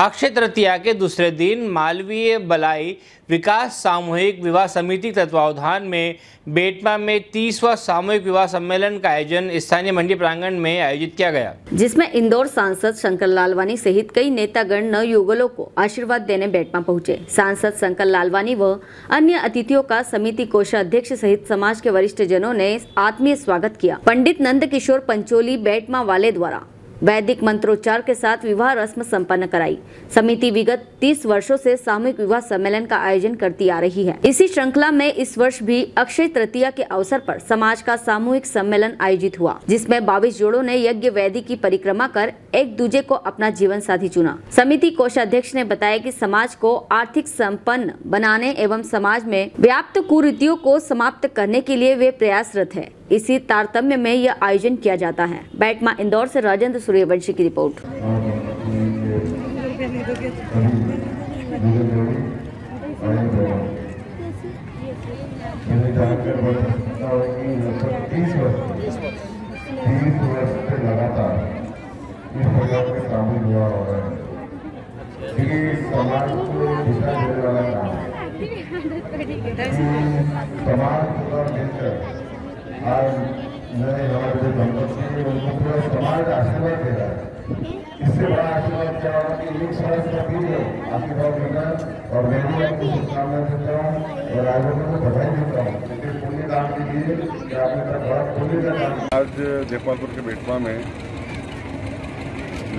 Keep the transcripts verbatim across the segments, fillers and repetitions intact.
अक्षय तृतीया के दूसरे दिन मालवीय बलाई विकास सामूहिक विवाह समिति तत्वावधान में बेटमा में तीसवां सामूहिक विवाह सम्मेलन का आयोजन स्थानीय मंडी प्रांगण में आयोजित किया गया, जिसमें इंदौर सांसद शंकर लालवानी सहित कई नेतागण नव युगलों को आशीर्वाद देने बेटमा पहुंचे। सांसद शंकर लालवानी व अन्य अतिथियों का समिति कोषाध्यक्ष सहित समाज के वरिष्ठ जनों ने आत्मीय स्वागत किया। पंडित नंदकिशोर पंचोली बेटमा वाले द्वारा वैदिक मंत्रोच्चार के साथ विवाह रस्म संपन्न कराई। समिति विगत तीस वर्षों से सामूहिक विवाह सम्मेलन का आयोजन करती आ रही है। इसी श्रृंखला में इस वर्ष भी अक्षय तृतीया के अवसर पर समाज का सामूहिक सम्मेलन आयोजित हुआ, जिसमें बाईस जोड़ों ने यज्ञ वेदी की परिक्रमा कर एक दूजे को अपना जीवन साथी चुना। समिति कोषाध्यक्ष ने बताया कि समाज को आर्थिक संपन्न बनाने एवं समाज में व्याप्त कुरीतियों को समाप्त करने के लिए वे प्रयासरत है। इसी तारतम्य में यह आयोजन किया जाता है। बेटमा इंदौर से राजेंद्र सूर्यवंशी की रिपोर्ट। आज नए हमारे दंपति उनको पूरा समाज आशीर्वाद दे रहा है। इससे बड़ा आशीर्वाद क्या होगा कि एक समाज का भी आशीर्वाद देना। और मैं भी आपको शुभकामना देता हूँ और आगे को बधाई देता हूँ क्योंकि पुण्य दान के लिए आपने का बड़ा पुण्य का दान। आज जयपालपुर के बेटमा में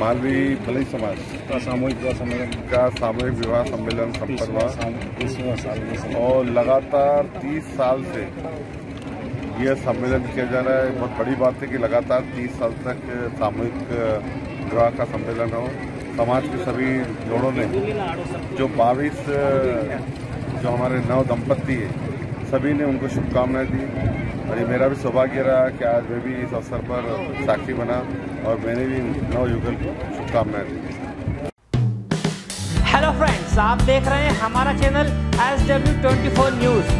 मालवी भलाई समाज का सामूहिक विवाह सम्मेलन का सामूहिक विवाह सम्मेलन संपन्न हुआ और लगातार तीस साल से यह सम्मेलन किया जा रहा है। बहुत बड़ी बात है कि लगातार तीस साल तक सामूहिक विवाह का सम्मेलन हो। समाज के सभी जोड़ों ने जो बाईस जो हमारे नव दंपत्ति है सभी ने उनको शुभकामनाएं दी और ये मेरा भी सौभाग्य रहा कि आज मैं भी इस अवसर पर साक्षी बना और मैंने भी नव युगल को शुभकामनाएं दी। हेलो फ्रेंड्स, आप देख रहे हैं हमारा चैनल एस डब्ल्यू चौबीस न्यूज़।